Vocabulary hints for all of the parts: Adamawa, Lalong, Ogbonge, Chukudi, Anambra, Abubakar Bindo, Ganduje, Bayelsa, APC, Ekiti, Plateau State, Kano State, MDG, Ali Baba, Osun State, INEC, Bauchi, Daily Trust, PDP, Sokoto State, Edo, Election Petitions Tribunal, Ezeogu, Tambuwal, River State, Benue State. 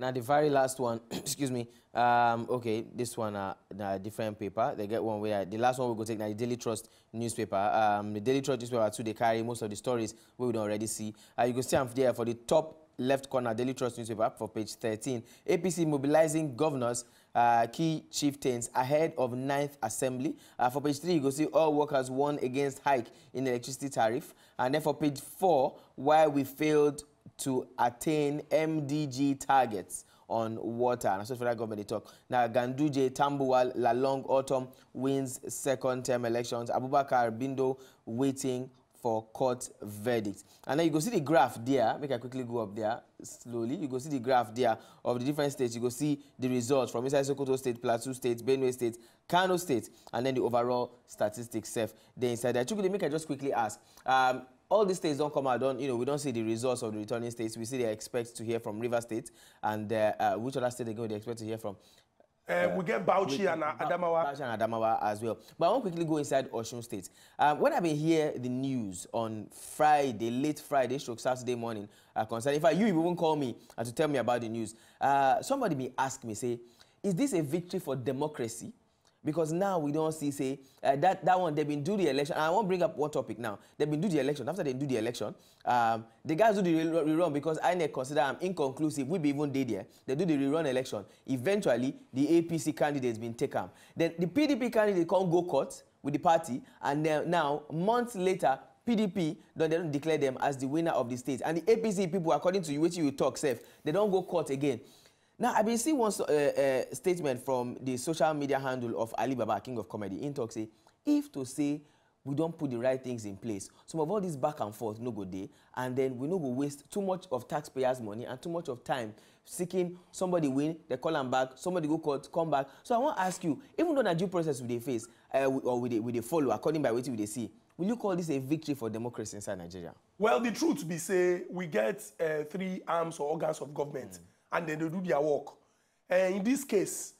Now the very last one, excuse me, okay, this one a different paper. They get one where the last one we go take now the Daily Trust newspaper. The Daily Trust newspaper too, they carry most of the stories we would already see. You can see I'm there for the top left corner, Daily Trust newspaper for page 13. APC mobilizing governors, key chieftains ahead of 9th Assembly. For page 3, you can see all workers won against hike in electricity tariff. And then for page 4, why we failed to attain MDG targets on water. And so for that government, they talk. Now, Ganduje, Tambuwal, Lalong Autumn wins second term elections. Abubakar Bindo waiting for court verdicts. And then you go see the graph there. Make I quickly go up there slowly. You go see the graph there of the different states. You go see the results from inside Sokoto State, Plateau State, Benue State, Kano State, and then the overall statistics self they inside there. Chukudi, make I just quickly ask. All these states don't come out, you know, we don't see the results of the returning states. We see they expect to hear from River State, and which other state again they expect to hear from? We get Bauchi and Adamawa. Bauchi and Adamawa as well. But I want to quickly go inside Osun State. When I've been here, the news on Friday, late Friday, stroke Saturday morning, concerning, in fact, you even call me and to tell me about the news. Somebody may ask me, say, is this a victory for democracy? Because now we don't see, say, that one, they've been doing the election. And I won't bring up one topic now. They've been doing the election. After they do the election, the guys do the rerun because INEC consider them inconclusive. We be even did there. They do the rerun election. Eventually, the APC candidate's been taken. Then the PDP candidate can't go court with the party. And then now, months later, PDP, they don't declare them as the winner of the state. And the APC people, according to you, which you talk, safe, they don't go court again. Now, I've been seeing one statement from the social media handle of Ali Baba, King of Comedy. He talks, say, if to say we don't put the right things in place, some of all this back and forth no go day, and then we no go waste too much of taxpayers' money and too much of time seeking somebody win, they call them back, somebody go court, come back. So I want to ask you, even though that due process with they face or with they follow, according by what they see, will you call this a victory for democracy inside Nigeria? Well, the truth be say, we get three arms or organs of government. Mm. And then they do their work. And in this case,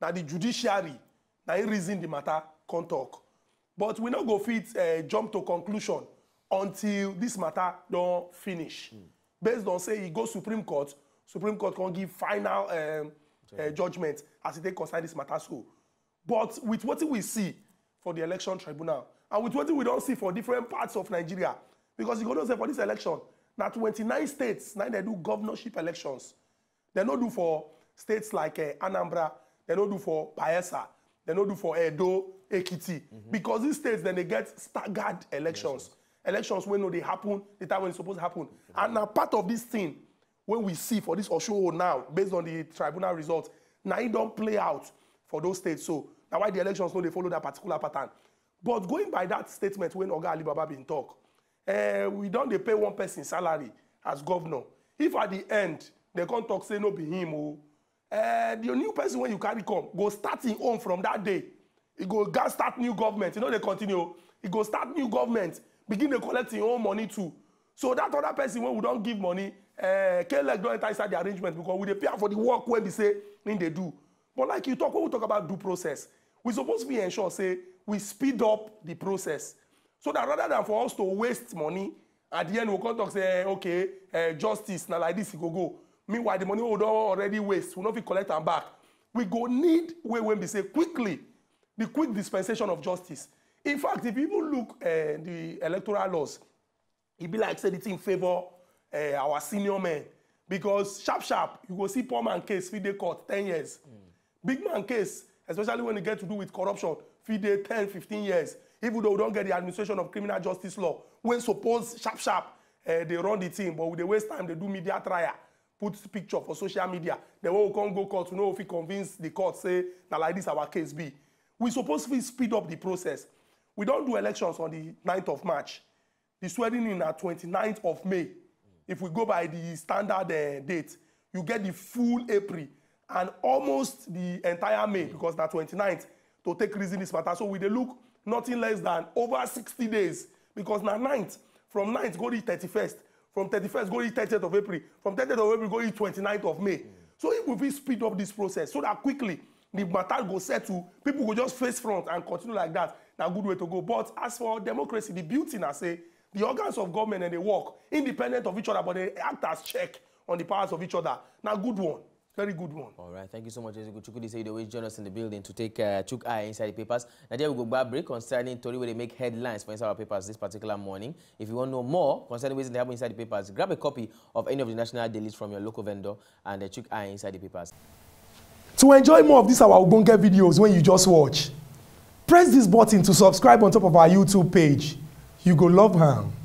now the judiciary, now it reason the matter, can't talk. But we not go fit jump to conclusion until this matter don't finish. Mm. Based on say it goes Supreme Court can give final judgment as it they concern this matter. So, but with what we see for the election tribunal, and with what we don't see for different parts of Nigeria, because you gonna say for this election, now 29 states now they do governorship elections. They don't do for states like Anambra. They don't do for Bayelsa. They don't do for Edo, Ekiti. Mm-hmm. Because these states, then they get staggered elections. Elections when they happen, the time when it's supposed to happen. Mm-hmm. And now part of this thing, when we see for this Osho now, based on the tribunal results, now it don't play out for those states. So now why the elections don't they follow that particular pattern. But going by that statement when Oga Ali Baba been talk, we don't they pay one person salary as governor. If at the end, they can't talk, say, no, be him. Oh. The new person, when you carry come, go start his own from that day. He go start new government. You know, they continue. He go start new government. Begin to collect his own money, too. So that other person, when we don't give money, K-Leg don't enter inside the arrangement because we pay for the work when they say, then they do. But like you talk, when we talk about due process, we're supposed to be ensure, say, we speed up the process. So that rather than for us to waste money, at the end, we can't talk, say, okay, justice, now like this, it go go. Meanwhile, the money we don't already waste. We don't fit collect them back. We go need when we say quickly, the quick dispensation of justice. In fact, if people look at the electoral laws, it be like say the thing favor our senior men because sharp you go see poor man case feed the court 10 years, big man case especially when you get to do with corruption feed the 10-15 years. Even though we don't get the administration of criminal justice law, when suppose sharp they run the team, but with the waste time they do media trial. Put picture for social media. They will come go court to know if we convince the court, say, now like this our case be. We're supposed to speed up the process. We don't do elections on the 9th of March. The swearing in at 29th of May. If we go by the standard date, you get the full April and almost the entire May, because that 29th, to take reason this matter. So we they look nothing less than over 60 days, because now 9th, from 9th go to the 31st. From 31st, go to 30th of April. From 30th of April, go to 29th of May. Mm. So if we speed up this process so that quickly the matter goes settle, people will just face front and continue like that. Now, good way to go. But as for democracy, the beauty, I say, the organs of government and they work independent of each other, but they act as check on the powers of each other. Now, good one. Very good one. All right, thank you so much, Ezeogu. Chukudi said always join us in the building to take Chuk Eye inside the papers. Now there we go back break concerning Tori where they make headlines for inside our papers this particular morning. If you want to know more concerning ways they happen inside the papers, grab a copy of any of the national dailies from your local vendor and Chuk Eye inside the papers. To enjoy more of these our Ogbonge videos when you just watch, press this button to subscribe on top of our YouTube page. You go love her.